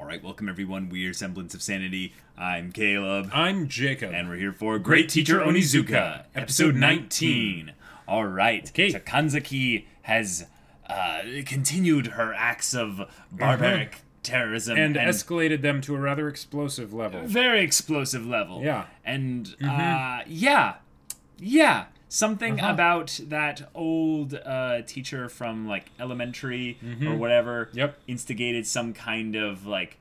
Alright, welcome everyone, we're Semblance of Sanity. I'm Caleb. I'm Jacob. And we're here for Great Teacher Onizuka, episode 19. Alright, okay. So Kanzaki has continued her acts of barbaric terrorism. And escalated them to a rather explosive level. Very explosive level. Yeah. And, yeah. Something about that old teacher from like elementary or whatever instigated some kind of like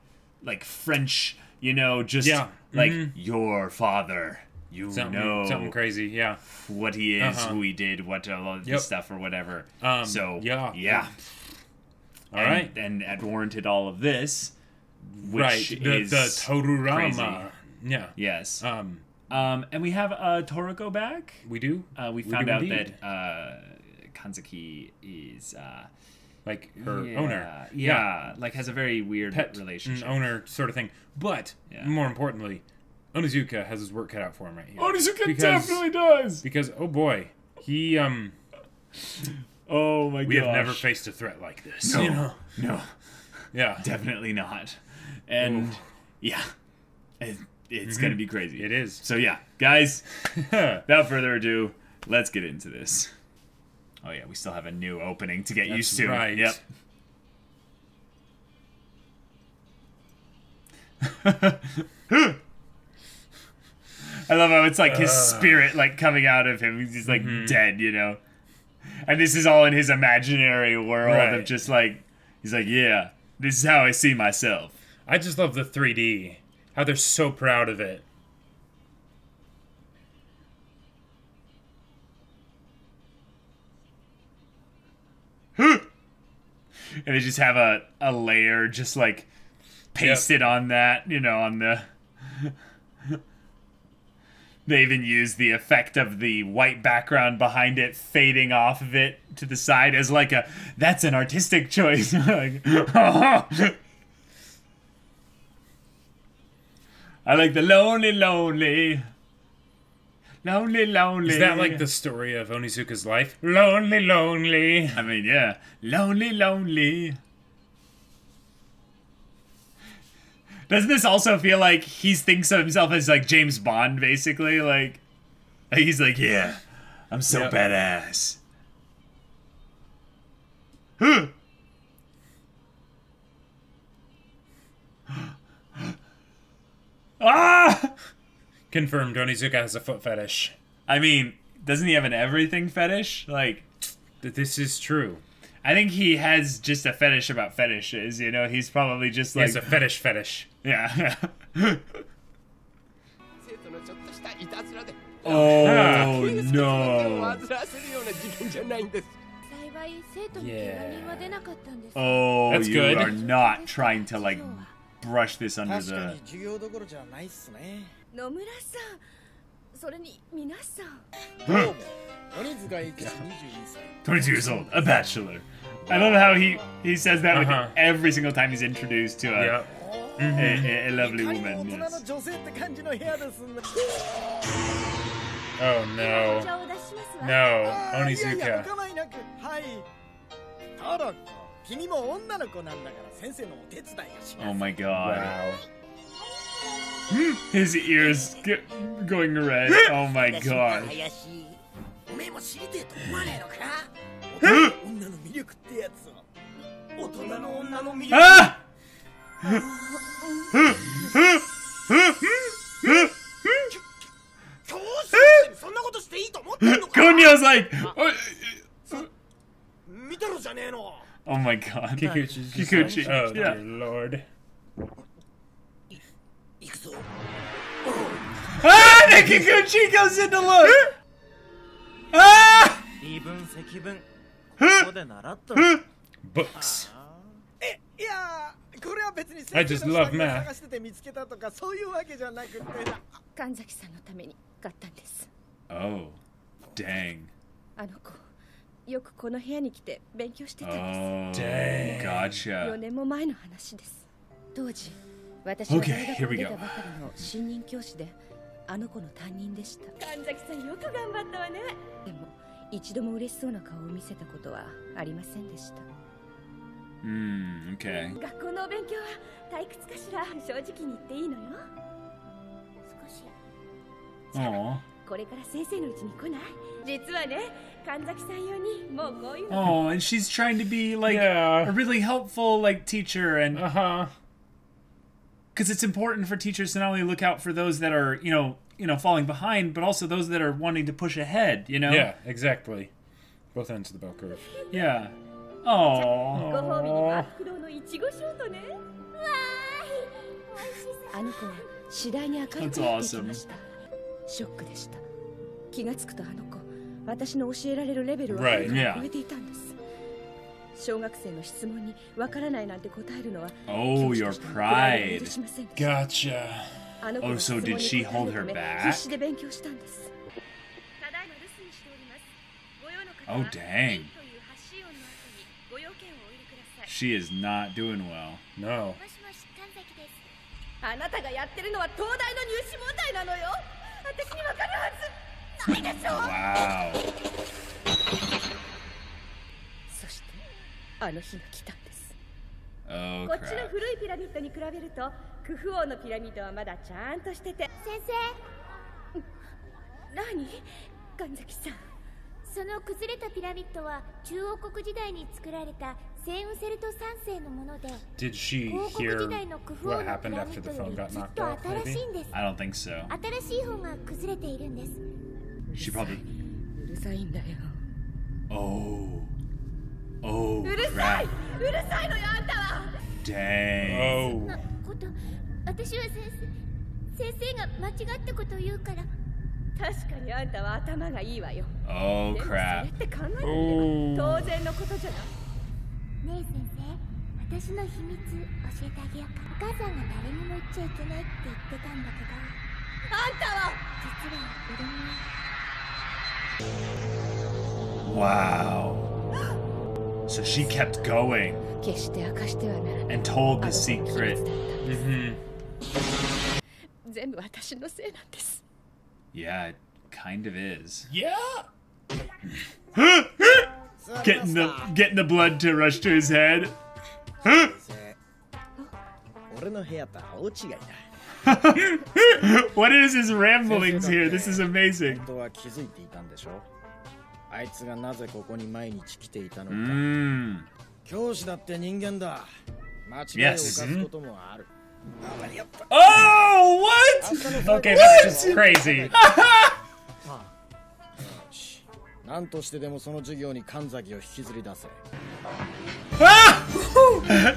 French, you know, just like your father, you know, something crazy, what he is, who he did, what all of this stuff or whatever. So all right, and that warranted all of this, which is the Torurama, and we have Toriko back. We do. We found out that Kanzaki is like her owner. Yeah, like has a very weird pet relationship, owner sort of thing. But more importantly, Onizuka has his work cut out for him right here. Onizuka definitely does. Because oh boy, he oh my god, we have never faced a threat like this. No, you know? Yeah, definitely not. And it's gonna be crazy. It is. So yeah, guys, without further ado, let's get into this. Oh yeah, we still have a new opening to get used to. Right. Yep. I love how it's like his spirit like coming out of him. He's just, like dead, you know. And this is all in his imaginary world of just like he's like, yeah, this is how I see myself. I just love the 3D. How they're so proud of it. And they just have a layer just like pasted on that, you know, on the... They even use the effect of the white background behind it fading off of it to the side as like a, that's an artistic choice. Like, oh. I like the lonely, lonely. Lonely, lonely. Is that like the story of Onizuka's life? Lonely, lonely. I mean, yeah. Lonely, lonely. Doesn't this also feel like he thinks of himself as like James Bond, basically? Like, he's like, yeah, I'm so badass. Huh. Ah! Confirmed, Onizuka has a foot fetish. I mean, doesn't he have an everything fetish? Like, this is true. I think he has just a fetish about fetishes, you know? He's probably just like... He has a fetish. Yeah. Oh, no. Yeah. Oh, that's good. You are not trying to, like... brush this under the... Huh. 22 years old, a bachelor. I don't know how he says that with every single time he's introduced to a lovely woman. Yes. Oh no. No, Onizuka. Oh my god. Wow. His ears going red. Oh my god. Ah! Kunio's like... Oh my god. Kikuchi. Oh dear lord. Ah! The Kikuchi goes in to look! Ah! Books. I just love math. Oh. Dang. Oh, dang. Gotcha. Okay, here we go. Okay. Aww. Oh, and she's trying to be like a really helpful teacher, and because it's important for teachers to not only look out for those that are falling behind, but also those that are wanting to push ahead. Yeah, exactly. Both ends of the bell curve. Yeah. Oh. That's awesome. Right, yeah. Oh, your pride. Gotcha. Oh, so did she hold her back? Oh, dang. She is not doing well. No. Wow. Oh, crap. Did she hear what happened after the phone got knocked off, maybe? I don't think so. She probably... Oh. Oh, crap. Dang. Oh. Oh, crap. Oh. Wow. So she kept going and told the secret. Yeah, it kind of is. Yeah. Getting the blood to rush to his head. What is his ramblings here? This is amazing. Yes. Oh, what? Okay, that's just crazy. Ah!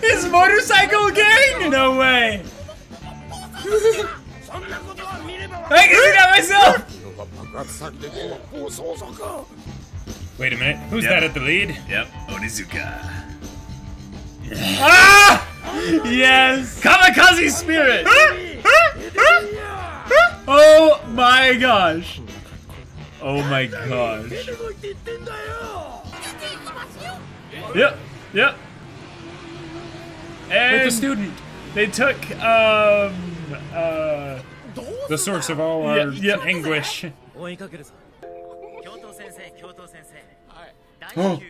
His motorcycle gang? No way. I can see that myself! Wait a minute, who's that at the lead? Yep, Onizuka. Ah! Yes! Kamikaze spirit! Oh my gosh! Oh my gosh. Yep, yep. And with the student. They took, the source of all our anguish. Oh.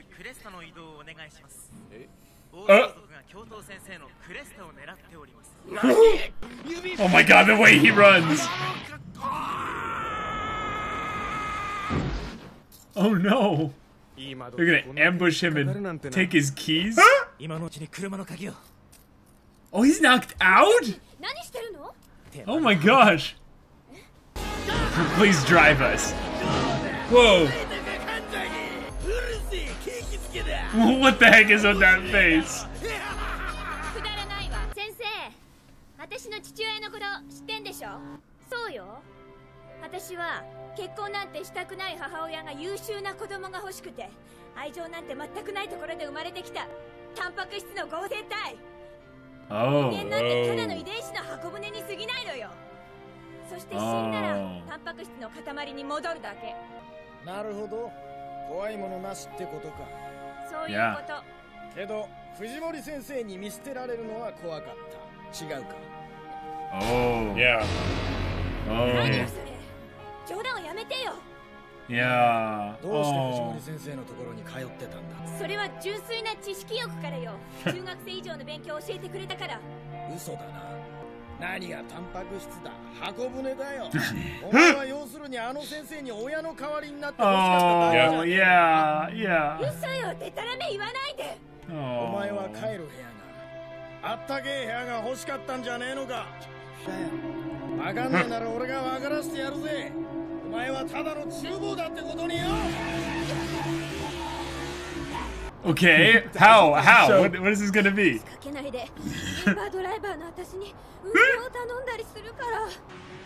Oh my god, the way he runs! Oh no! They're gonna ambush him and take his keys? Huh? Oh, he's knocked out? Oh my gosh. Please drive us. Whoa. What the heck is on that face? Oh. Oh. Yeah. Oh. Yeah. Oh. Yeah. Oh. Oh, yeah, yeah. Oh. Okay, how? So, what is this gonna be?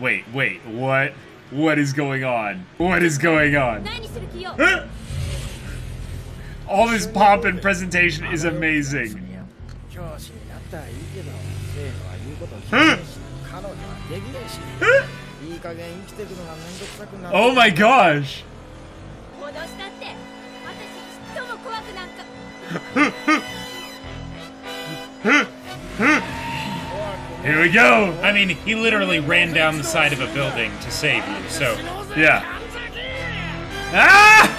wait, what? What is going on? What is going on? All this pomp and presentation is amazing. Oh my gosh! Here we go! I mean, he literally ran down the side of a building to save you, so... Yeah. Ah!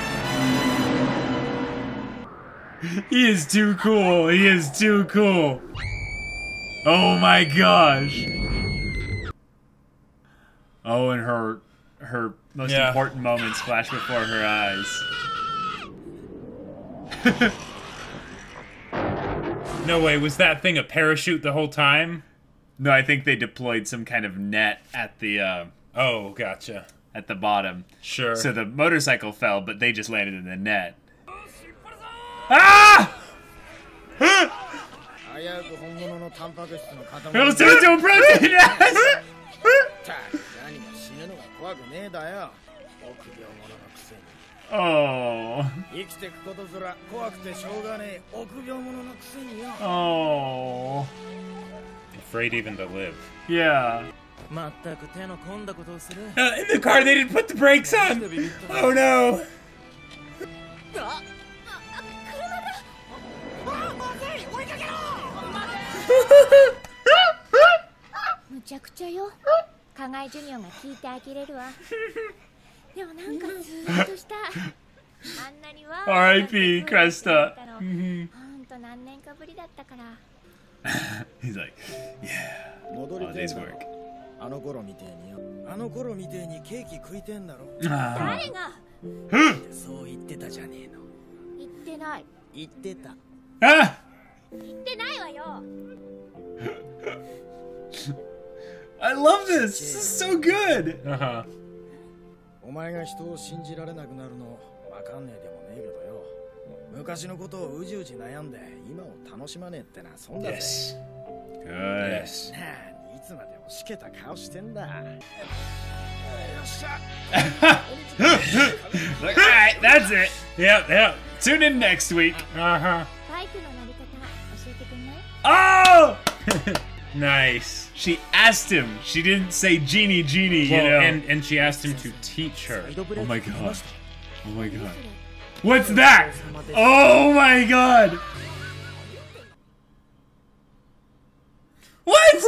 He is too cool, he is too cool. Oh my gosh. Oh, and her most important moments flash before her eyes. No way, was that thing a parachute the whole time? No, I think they deployed some kind of net at the... oh, gotcha. At the bottom. Sure. So the motorcycle fell, but they just landed in the net. Ah! It was too impressive! Yes! Oh. Oh. Afraid even to live. Yeah. In the car, they didn't put the brakes on. Oh no. R.I.P. Cresta. He's like, yeah, all day's work. Ah! I love this. This is so good. Uh-huh. Yes. Yes. All right, that's it. Yep, yep. Tune in next week. Uh-huh. Oh! Nice. She asked him. She didn't say genie, genie, well, you know. And she asked him to teach her. Oh my god. Oh my god. What's that? Oh my god. What?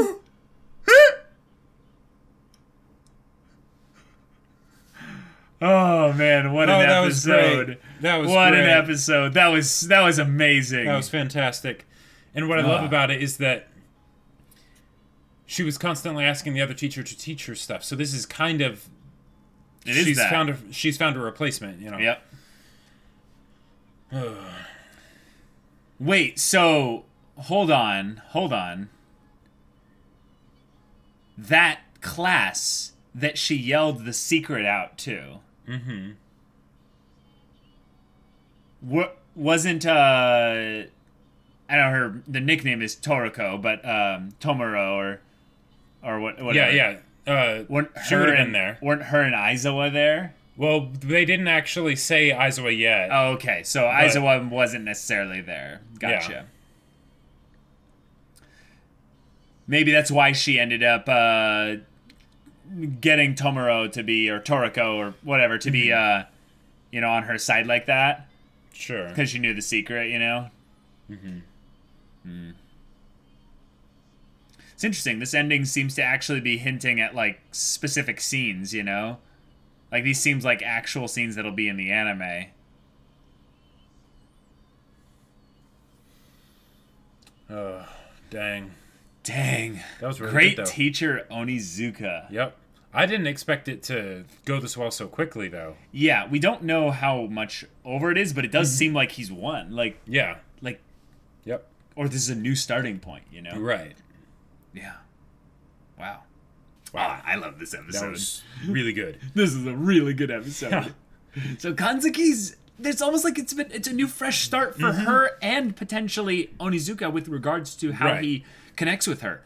Oh man, what an episode. That was what an episode. That was amazing. That was fantastic. And what I love about it is that she was constantly asking the other teacher to teach her stuff. So this is kind of she's found a replacement, you know. Yep. Wait, so hold on. That class that she yelled the secret out to. Mm-hmm. What wasn't I don't know the nickname is Toriko, but Tomoro or what? Yeah, yeah. She would have been there. Weren't her and Aizawa there? Well, they didn't actually say Aizawa yet. Oh, okay. So but Aizawa wasn't necessarily there. Gotcha. Yeah. Maybe that's why she ended up getting Tomoro to be, or Toriko or whatever, to be, you know, on her side like that. Sure. Because she knew the secret, you know? Mm-hmm. Mm. It's interesting. This ending seems to actually be hinting at like specific scenes, you know, Like, these seems like actual scenes that'll be in the anime. Oh, dang. Dang. That was really good, though. Great Teacher Onizuka. Yep. I didn't expect it to go this well so quickly, though. Yeah, we don't know how much over it is, but it does seem like he's won. Like, yeah. Like, yep. Or this is a new starting point, you know? Right. Yeah. Wow. Wow, I love this episode. That was really good. This is a really good episode. Yeah. So Kanzaki's... It's almost like it's a new fresh start for her and potentially Onizuka with regards to how he connects with her.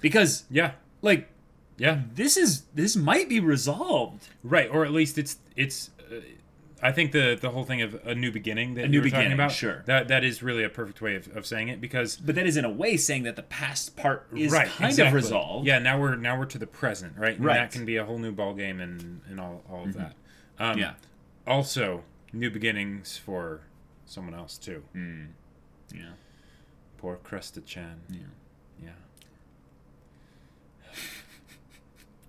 Because this might be resolved, right? Or at least it's I think the whole thing of a new beginning that you were talking about, sure, that is really a perfect way of saying it, because that is in a way saying that the past part is kind of resolved. Yeah, now we're to the present, right? And that can be a whole new ball game and all of that. Also, new beginnings for someone else, too. Yeah. Poor Cresta-chan. Yeah.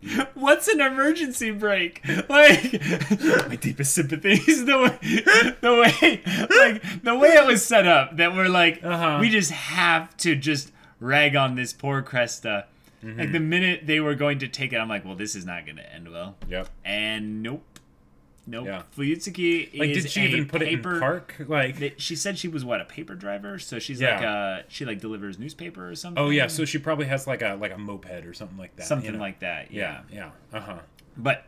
Yeah. What's an emergency break? Like, my deepest sympathies. The way it was set up, that we're like, we just have to just rag on this poor Cresta. Like, the minute they were going to take it, I'm like, well, this is not going to end well. Yep. And nope. Nope. Yeah. Fuyutsuki is like, did she even put it in park? Like, she said she was a paper driver, so she's she delivers newspaper or something. Oh yeah, so she probably has like a moped or something like that. Something like that. Yeah. But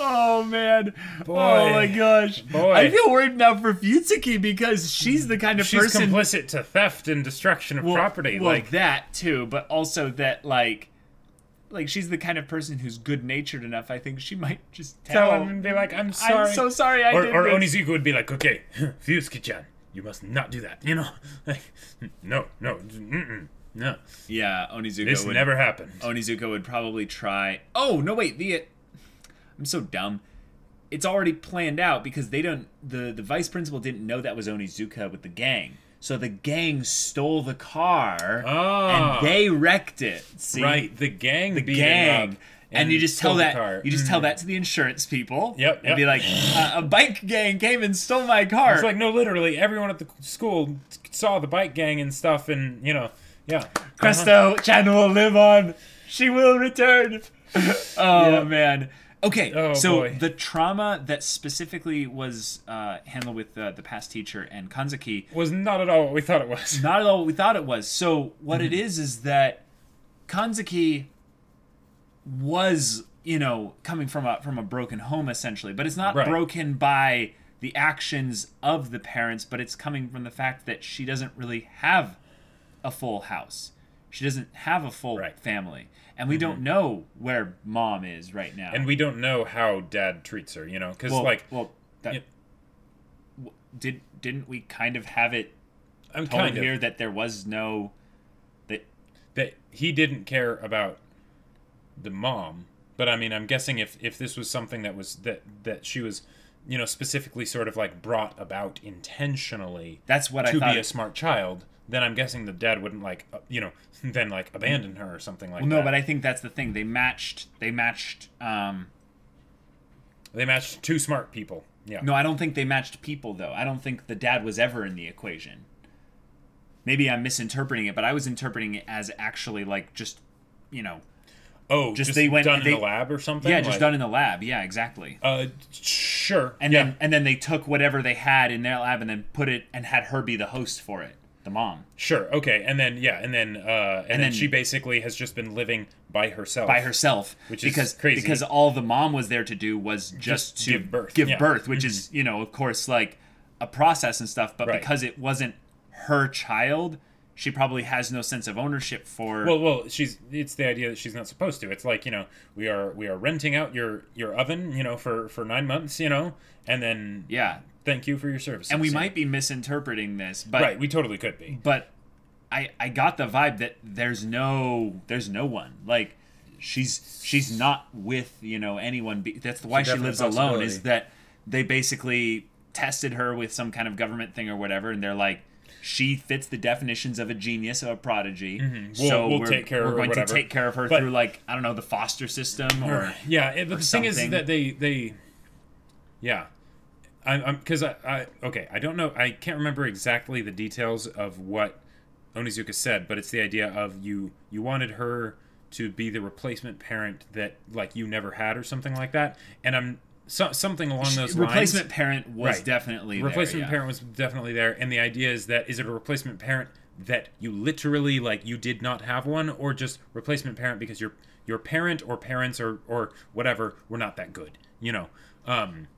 oh man. Boy. Oh my gosh. Boy. I feel worried now for Fuyutsuki, because she's the kind of person complicit to theft and destruction of property. Well, like that too, but also that like she's the kind of person who's good-natured enough. I think she might just tell him and be like, "I'm sorry, I'm so sorry." Or Onizuka would be like, "Okay, Fuyutsuki-chan, you must not do that." You know, like, no. Yeah, Onizuka. This never happened. Onizuka would probably try. Oh no, wait. I'm so dumb. It's already planned out, because they don't. The vice principal didn't know that was Onizuka with the gang. So the gang stole the car, and they wrecked it. See? Right, the gang beat him up, and you just tell that to the insurance people. Yep, and be like, a bike gang came and stole my car. It's like, no, literally everyone at the school saw the bike gang and stuff, and you know, Cresta-chan will live on. She will return. Man. Okay, the trauma that specifically was handled with the past teacher and Kanzaki... was not at all what we thought it was. Not at all what we thought it was. So what it is that Kanzaki was, you know, coming from a broken home, essentially. But it's not broken by the actions of the parents, but it's coming from the fact that she doesn't really have a full house. She doesn't have a full family. And we don't know where mom is right now. And we don't know how dad treats her, you know? Because, didn't we kind of have it told here that there was no... That he didn't care about the mom. But, I mean, I'm guessing if this was something that was... That she was... you know, specifically sort of like brought about intentionally. That's what I thought. To be a smart child, then I'm guessing the dad wouldn't like, you know, then like abandon her or something like that. No, but I think that's the thing. They matched two smart people. Yeah. No, I don't think they matched people, though. I don't think the dad was ever in the equation. Maybe I'm misinterpreting it, but I was interpreting it as actually like just, you know, just done in the lab or something? Yeah, just done in the lab. Yeah, exactly. Sure. And then they took whatever they had in their lab and then put it and had her be the host for it, the mom. Sure. Okay. And then and then she basically has just been living by herself. By herself, which is crazy because all the mom was there to do was just to give birth, which is, you know, of course like a process and stuff, but because it wasn't her child, she probably has no sense of ownership for. Well, it's the idea that she's not supposed to. It's like, you know, we are renting out your oven, you know, for 9 months, you know, and then thank you for your services. And we might be misinterpreting this, but we totally could be. But I got the vibe that there's no one, like she's not with, you know, anyone. That's why she lives alone, is that they basically tested her with some kind of government thing or whatever, and they're like. She fits the definitions of a genius, of a prodigy. Mm-hmm. So we'll take care of her. We're going to take care of her through, like, I don't know, the foster system or yeah. The thing is that they yeah. I don't know. I can't remember exactly the details of what Onizuka said, but it's the idea of you wanted her to be the replacement parent that, like, you never had or something like that. And something along those lines. Replacement parent was definitely there. Replacement parent was definitely there. And the idea is that, is it a replacement parent that you literally, like, you did not have one, or just replacement parent because your parent or parents or whatever were not that good, you know?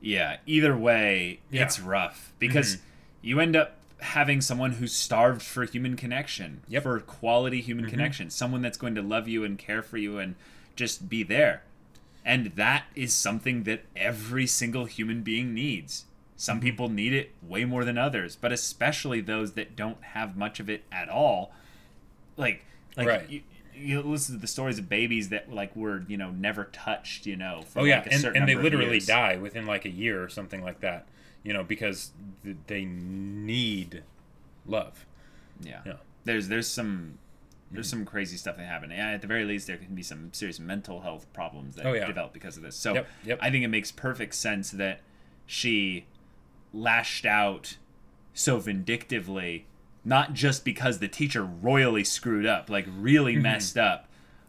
Yeah, either way, it's rough because you end up having someone who's starved for human connection, for quality human connection, someone that's going to love you and care for you and just be there. And that is something that every single human being needs. Some people need it way more than others, but especially those that don't have much of it at all. Like you listen to the stories of babies that, like, were, you know, never touched, you know, for like a certain number of years. And they literally die within like a year or something like that, you know, because they need love. Yeah. There's some crazy stuff that happened. And at the very least, there can be some serious mental health problems that develop because of this. So I think it makes perfect sense that she lashed out so vindictively, not just because the teacher royally screwed up, like really messed up,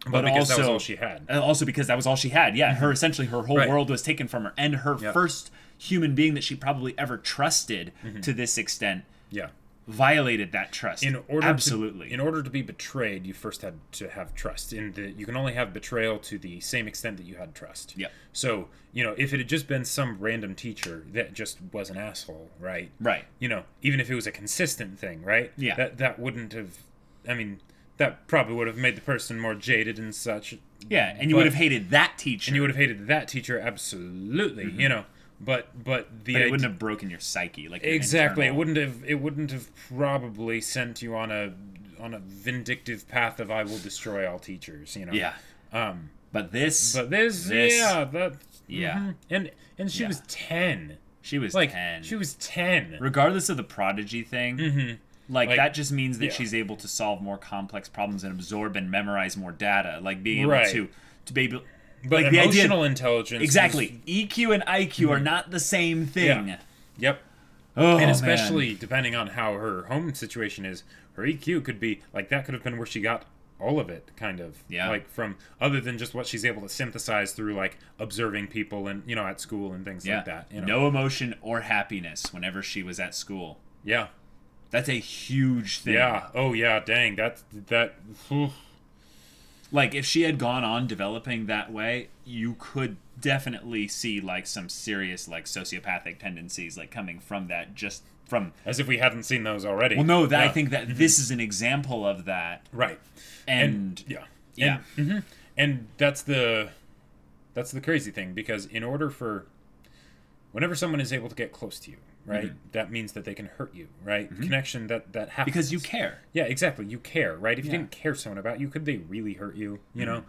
but because that was all she had. Also because that was all she had. Yeah, her essentially her whole world was taken from her, and her first human being that she probably ever trusted to this extent. Yeah. Violated that trust. In order to be betrayed, you first had to have trust. You can only have betrayal to the same extent that you had trust. Yeah. So, you know, if it had just been some random teacher that just was an asshole, right? Right. You know, even if it was a consistent thing, right? Yeah. That wouldn't have. I mean, that probably would have made the person more jaded and such. Yeah, and you would have hated that teacher. And you would have hated that teacher, absolutely. You know. But it wouldn't have broken your psyche, like, exactly. It wouldn't have probably sent you on a vindictive path of I will destroy all teachers, you know. Yeah. And she was 10. She was ten. Regardless of the prodigy thing, like that just means that she's able to solve more complex problems and absorb and memorize more data, like being able to be able. But like emotional intelligence. Exactly. EQ and IQ are not the same thing. Yeah. Yep. Oh, and especially depending on how her home situation is, her EQ could be, like, that could have been where she got all of it, kind of. Yeah. Like, from, other than just what she's able to synthesize through, like, observing people and, you know, at school and things like that. You know? No emotion or happiness whenever she was at school. Yeah. That's a huge thing. Yeah. Oh, yeah. Dang. That. Oof. Like, if she had gone on developing that way, you could definitely see, like, some serious, like, sociopathic tendencies, like, coming from that, just from... As if we hadn't seen those already. Well, no, I think that this is an example of that. Right. And And that's the crazy thing, because in order for... Whenever someone is able to get close to you, right, that means that they can hurt you, right? Connection that happens. Because you care. Yeah, exactly. You care, right? If you didn't care someone about you, could they really hurt you? You know?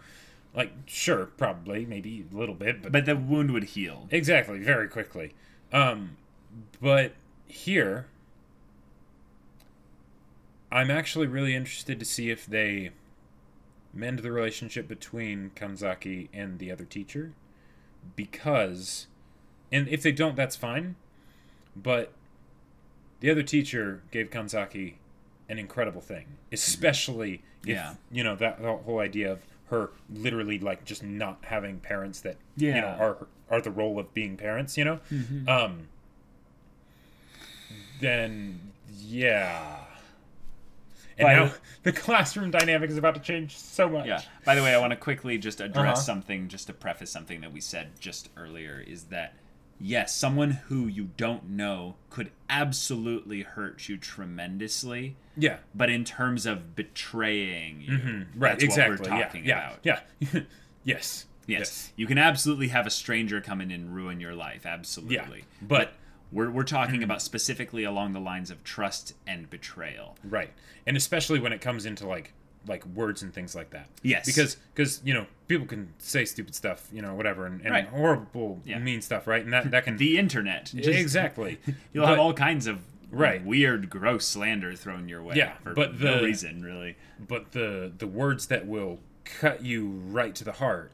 Like, sure, probably, maybe a little bit. But the wound would heal. Exactly, very quickly. But here, I'm actually really interested to see if they mend the relationship between Kanzaki and the other teacher, because... And if they don't, that's fine. But the other teacher gave Kanzaki an incredible thing. Especially if, you know, that whole idea of her literally, like, just not having parents that, you know, are the role of being parents, you know? Then, yeah. And now the classroom dynamic is about to change so much. Yeah. By the way, I want to quickly just address something, just to preface something that we said just earlier, is that yes, someone who you don't know could absolutely hurt you tremendously. Yeah. But in terms of betraying you, that's exactly what we're talking about. Yeah. Yes. You can absolutely have a stranger come in and ruin your life. Absolutely. Yeah. But we're talking about specifically along the lines of trust and betrayal. Right. And especially when it comes into, like words and things like that. Yes. Because you know, people can say stupid stuff, you know, whatever, and horrible, mean stuff, right? And that can... The internet. Exactly. You'll have all kinds of right, weird, gross slander thrown your way. Yeah, for no reason, really. But the words that will cut you right to the heart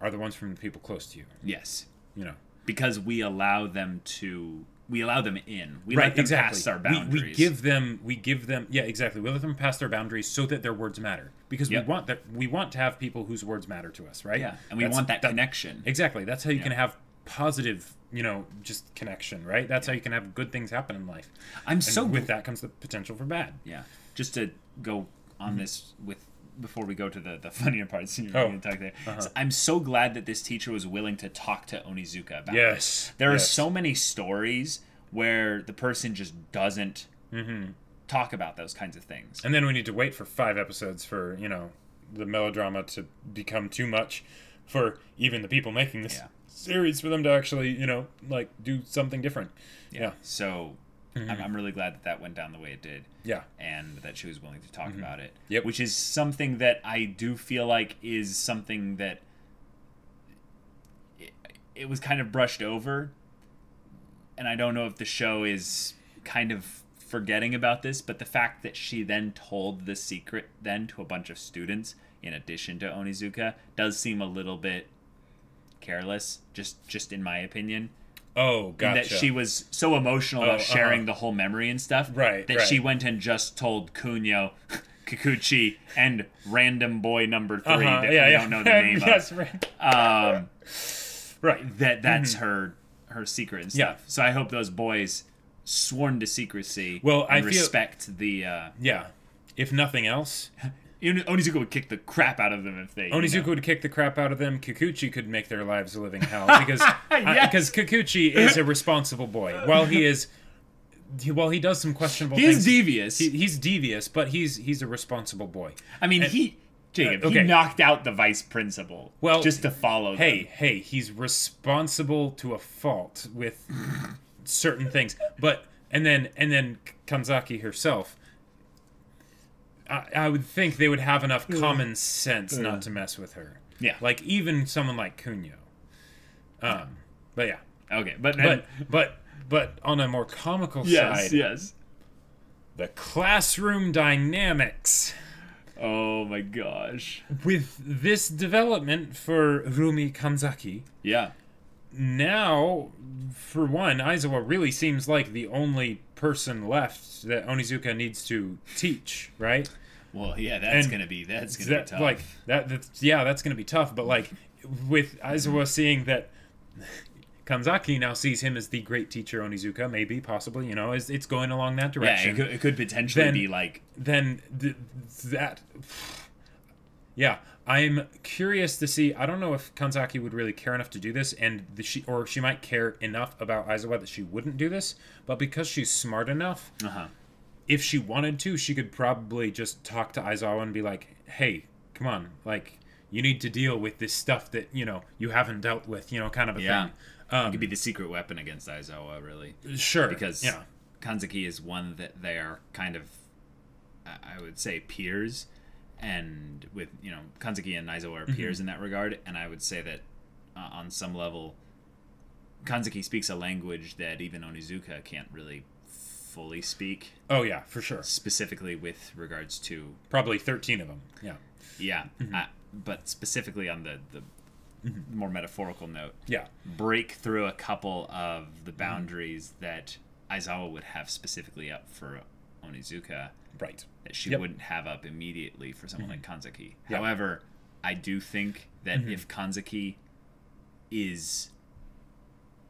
are the ones from the people close to you. Yes, you know, because we allow them to. We allow them in. We let them pass our boundaries. We give them. Yeah, exactly. We let them pass their boundaries so that their words matter, because we want that. We want to have people whose words matter to us, right? Yeah, and we want that connection. Exactly. That's how you can have positive, you know, just connection, right? That's how you can have good things happen in life. With that comes the potential for bad. Yeah. Just to go on this with. Before we go to the funnier parts, so I'm so glad that this teacher was willing to talk to Onizuka about this. There are so many stories where the person just doesn't talk about those kinds of things. And then we need to wait for 5 episodes for, you know, the melodrama to become too much for even the people making this series for them to actually, you know, like do something different. So... I'm really glad that went down the way it did. Yeah. And that she was willing to talk about it. Yep. Which is something that I do feel like is something that it was kind of brushed over. And I don't know if the show is kind of forgetting about this, but the fact that she then told the secret then to a bunch of students in addition to Onizuka does seem a little bit careless, just in my opinion. Oh, gotcha. And that she was so emotional about sharing the whole memory and stuff that she went and just told Kunio, Kikuchi, and random boy number 3 that we don't know the name of. Right. That's her secret and stuff. Yeah. So I hope those boys sworn to secrecy respect the... If nothing else... Onizuka would kick the crap out of them if they... would kick the crap out of them. Kikuchi could make their lives a living hell because Kikuchi is a responsible boy. While he is... he does some questionable things. He's devious. He's devious, but he's a responsible boy. I mean, he knocked out the vice principal just to follow them. Hey, he's responsible to a fault with certain things. But... And then Kanzaki herself... I would think they would have enough common sense not to mess with her. Yeah. Like, even someone like Kunio. But yeah. Okay. But on a more comical side. Yes. The classroom dynamics. Oh my gosh. With this development for Rumi Kanzaki. Yeah. Now, for one, Aizawa really seems like the only person left that Onizuka needs to teach, right? Well, yeah, that's gonna be tough. Like that's gonna be tough. But like with Aizawa seeing that Kanzaki now sees him as the great teacher Onizuka, maybe, possibly, you know, it's going along that direction. Yeah, it could potentially be like that. Yeah, I'm curious to see. I don't know if Kanzaki would really care enough to do this, or she might care enough about Aizawa that she wouldn't do this. But because she's smart enough, if she wanted to, she could probably just talk to Aizawa and be like, "Hey, come on, like you need to deal with this stuff that you know you haven't dealt with, you know, kind of a thing." It could be the secret weapon against Aizawa, really. Sure, because Kanzaki is one that they are kind of, I would say, peers. And with, you know, Kanzaki and Aizawa are peers in that regard, and I would say that on some level, Kanzaki speaks a language that even Onizuka can't really fully speak. Oh yeah, for sure. Specifically with regards to probably 13 of them. Yeah, yeah. But specifically on the more metaphorical note, break through a couple of the boundaries that Aizawa would have specifically up for Onizuka. Right. That she wouldn't have up immediately for someone like Kanzaki. Yep. However, I do think that if Kanzaki is,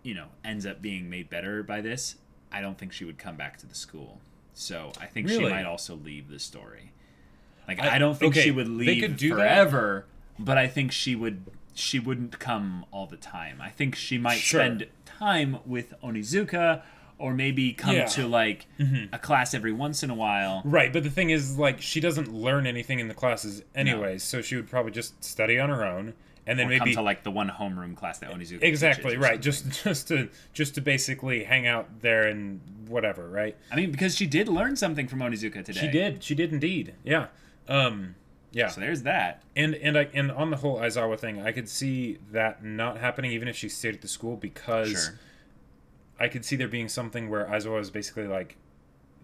you know, ends up being made better by this, I don't think she would come back to the school. So I think she might also leave the story. Like I don't think she would leave forever, but I think she wouldn't come all the time. I think she might spend time with Onizuka. Or maybe come to, like, a class every once in a while. Right, but the thing is, like, she doesn't learn anything in the classes anyways, so she would probably just study on her own, and then maybe come to, like, the one homeroom class that Onizuka teaches. Exactly, right, just to basically hang out there and whatever, right? I mean, because she did learn something from Onizuka today. She did indeed, yeah. Yeah. So there's that. And on the whole Aizawa thing, I could see that not happening, even if she stayed at the school, because... I could see there being something where Aizawa is basically like,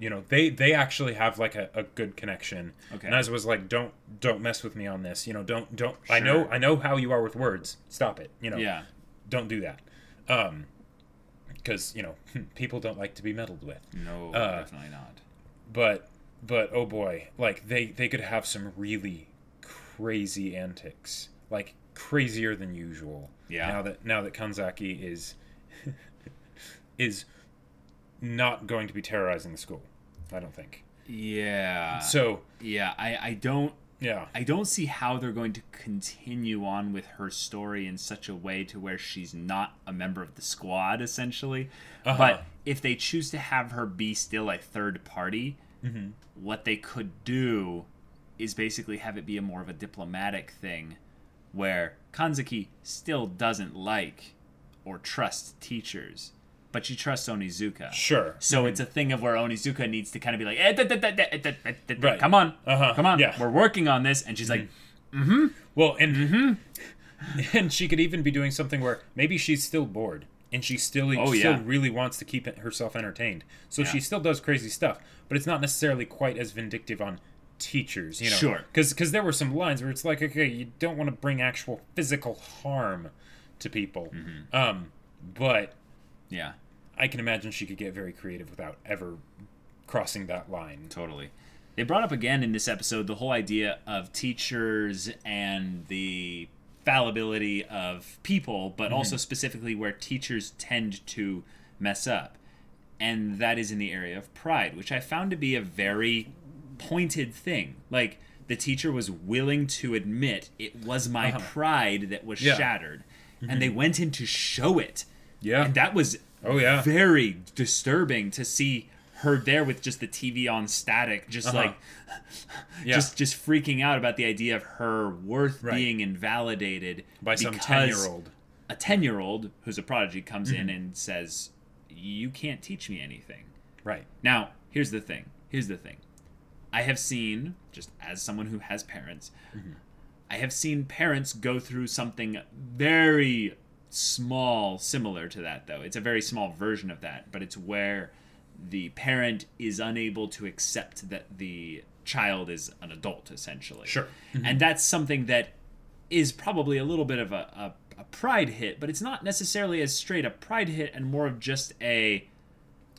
you know, they actually have like a good connection. Okay. And Aizawa's like, don't mess with me on this. You know, don't. Sure. I know how you are with words. Stop it. You know. Yeah. Don't do that. Because, you know, people don't like to be meddled with. No, definitely not. But oh boy, like they could have some really crazy antics, like crazier than usual. Yeah. Now that Kanzaki is not going to be terrorizing the school, I don't think. Yeah. So yeah, I don't. Yeah. I don't see how they're going to continue on with her story in such a way to where she's not a member of the squad, essentially. Uh-huh. But if they choose to have her be still a third party, mm-hmm. what they could do is basically have it be a more of a diplomatic thing where Kanzaki still doesn't like or trust teachers, but she trusts Onizuka. Sure. So it's a thing of where Onizuka needs to kind of be like, right. Come on, come on, yeah. We're working on this. And she's like, mm-hmm. Well, and she could even be doing something where maybe she's still bored and she still really wants to keep herself entertained. So she still does crazy stuff, but it's not necessarily quite as vindictive on teachers, you know? Sure. Because there were some lines where it's like, okay, you don't want to bring actual physical harm to people. Mm-hmm. But... yeah, I can imagine she could get very creative without ever crossing that line. Totally. They brought up again in this episode the whole idea of teachers and the fallibility of people, but mm-hmm. also specifically where teachers tend to mess up. And that is in the area of pride, which I found to be a very pointed thing. Like, the teacher was willing to admit it was my pride that was shattered. Mm-hmm. And they went in to show it. Yeah. And that was very disturbing to see her there with just the TV on static, just like just freaking out about the idea of her worth being invalidated by some 10-year-old. A 10-year-old who's a prodigy comes in and says, "You can't teach me anything." Right. Now, here's the thing. I have seen, just as someone who has parents, I have seen parents go through something very small, similar to that, though. It's a very small version of that, but it's where the parent is unable to accept that the child is an adult, essentially. Sure. Mm-hmm. And that's something that is probably a little bit of a pride hit, but it's not necessarily as straight a pride hit and more of just a...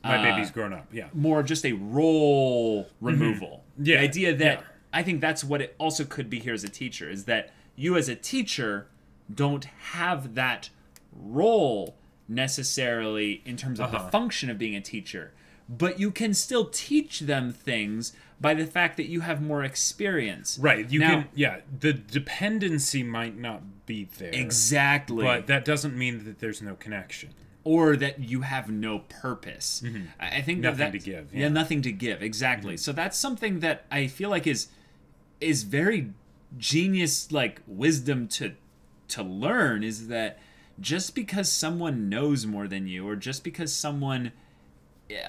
my baby's grown up, yeah. More of just a role removal. Yeah. The idea that... yeah. I think that's what it also could be here as a teacher, is that you as a teacher don't have that role necessarily in terms of the function of being a teacher, but you can still teach them things by the fact that you have more experience. Right. You now, can, yeah, the dependency might not be there. Exactly. But that doesn't mean that there's no connection. Or that you have no purpose. Mm-hmm. I think nothing to give. Yeah. Nothing to give. Exactly. Mm-hmm. So that's something that I feel like is very genius, like wisdom to learn, is that just because someone knows more than you, or just because someone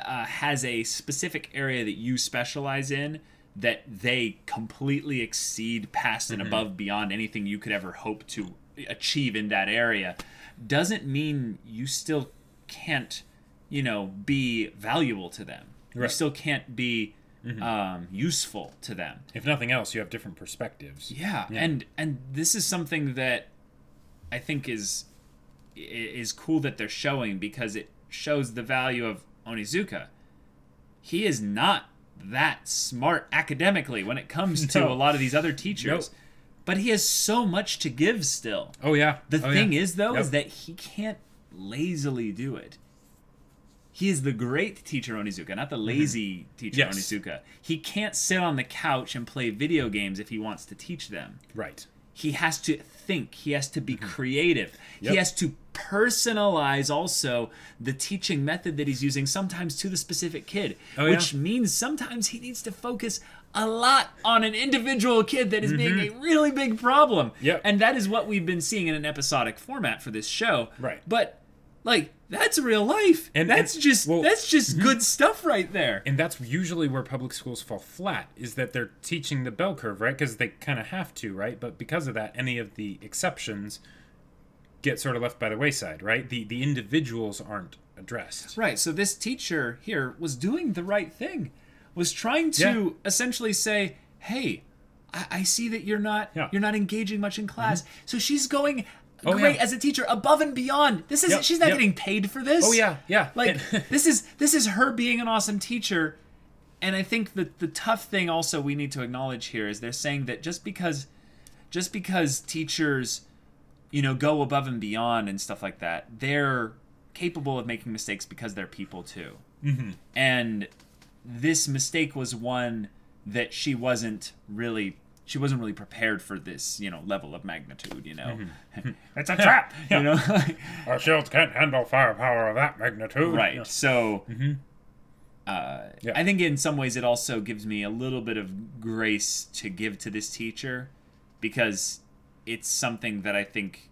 has a specific area that you specialize in, that they completely exceed past and above beyond anything you could ever hope to achieve in that area, doesn't mean you still can't, you know, be valuable to them. Right. You still can't be useful to them. If nothing else, you have different perspectives. Yeah, yeah. And this is something that I think is cool that they're showing, because it shows the value of Onizuka. He is not that smart academically when it comes to a lot of these other teachers, but he has so much to give still. Oh yeah. The thing is though, is that he can't lazily do it. He is the great teacher Onizuka, not the lazy teacher Onizuka. He can't sit on the couch and play video games if he wants to teach them. Right. He has to think. He has to be creative. Yep. He has to personalize also the teaching method that he's using, sometimes to the specific kid, which means sometimes he needs to focus a lot on an individual kid that is being a really big problem. Yep. And that is what we've been seeing in an episodic format for this show. Right. But like, that's real life. And that's just good stuff right there. And that's usually where public schools fall flat, is that they're teaching the bell curve, right? Because they kind of have to, right? But because of that, any of the exceptions get sort of left by the wayside, right? The individuals aren't addressed. Right. So this teacher here was doing the right thing. was trying to essentially say, hey, I see that you're not engaging much in class. Mm-hmm. So she's going as a teacher above and beyond. This is she's not getting paid for this. Oh yeah, yeah. Like this is her being an awesome teacher. And I think that the tough thing also we need to acknowledge here is they're saying that just because teachers, you know, go above and beyond and stuff like that, they're capable of making mistakes because they're people too. Mm-hmm. And this mistake was one that she wasn't really prepared for this, you know, level of magnitude, you know. Mm-hmm. It's a trap, you know. Our shields can't handle firepower of that magnitude. Right. Yeah. So I think in some ways it also gives me a little bit of grace to give to this teacher, because it's something that I think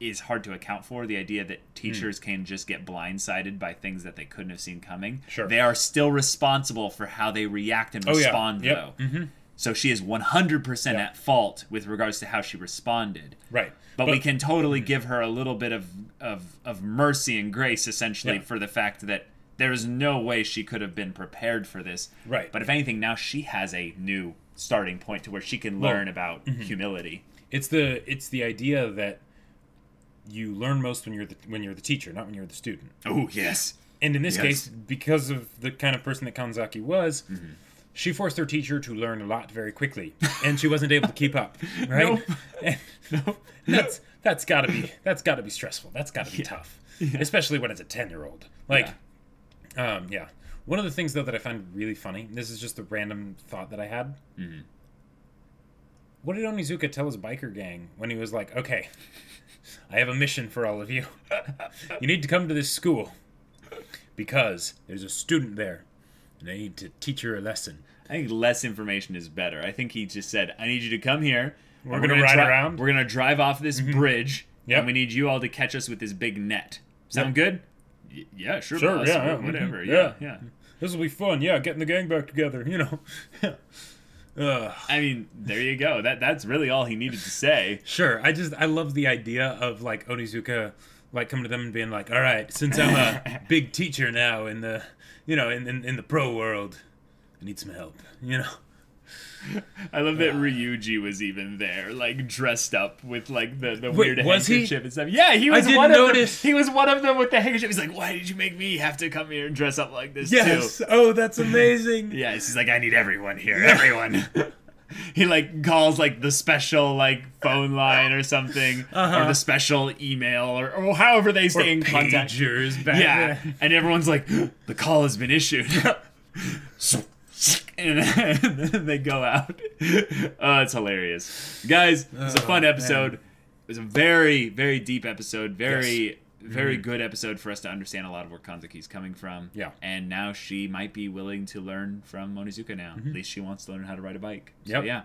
is hard to account for, the idea that teachers can just get blindsided by things that they couldn't have seen coming. Sure. They are still responsible for how they react and respond, though. Mm-hmm. So she is 100% at fault with regards to how she responded. Right. But we can totally give her a little bit of mercy and grace, essentially, for the fact that there is no way she could have been prepared for this. Right. But if anything, now she has a new starting point to where she can learn about humility. It's the idea that you learn most when you're the teacher, not when you're the student. Oh, yes. And in this case, because of the kind of person that Kanzaki was, she forced her teacher to learn a lot very quickly, and she wasn't able to keep up, right? No. That's got to be stressful. That's got to be tough. Yeah. Especially when it's a 10-year-old. Like one of the things though that I find really funny, this is just a random thought that I had. Mm-hmm. What did Onizuka tell his biker gang when he was like, "Okay, I have a mission for all of you. You need to come to this school because there's a student there, and I need to teach her a lesson." I think less information is better. I think he just said, "I need you to come here. We're gonna ride around. We're gonna drive off this bridge, and we need you all to catch us with this big net. Sound good?" Yeah, sure. Yeah, whatever. Yeah. This will be fun. Yeah, getting the gang back together. You know. I mean, there you go. That's really all he needed to say. Sure. I love the idea of like Onizuka, like coming to them and being like, "All right, since I'm a big teacher now in the, you know, in the pro world, I need some help." You know. I love that Ryuji was even there, like dressed up with like the weird handkerchief and stuff. Yeah, he was. I didn't notice. He was one of them with the handkerchief. He's like, "Why did you make me have to come here and dress up like this too?" Oh, that's amazing. He's like, "I need everyone here, everyone." He like calls like the special like phone line or something, or the special email, or however they stay in contact. Back there. And everyone's like, "The call has been issued." And then they go out. Oh, it's hilarious. Guys, it was a fun episode. Man. It was a very, very deep episode. Very good episode for us to understand a lot of where Kanzaki's coming from. Yeah. And now she might be willing to learn from Onizuka now. At least she wants to learn how to ride a bike. So, yeah.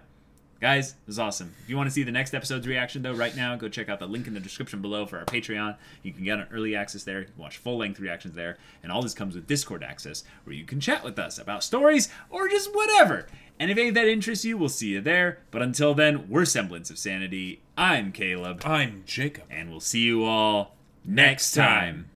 Guys, it was awesome. If you want to see the next episode's reaction, though, right now, go check out the link in the description below for our Patreon. You can get an early access there. You can watch full-length reactions there. And all this comes with Discord access, where you can chat with us about stories or just whatever. And if any of that interests you, we'll see you there. But until then, we're Semblance of Sanity. I'm Caleb. I'm Jacob. And we'll see you all next time.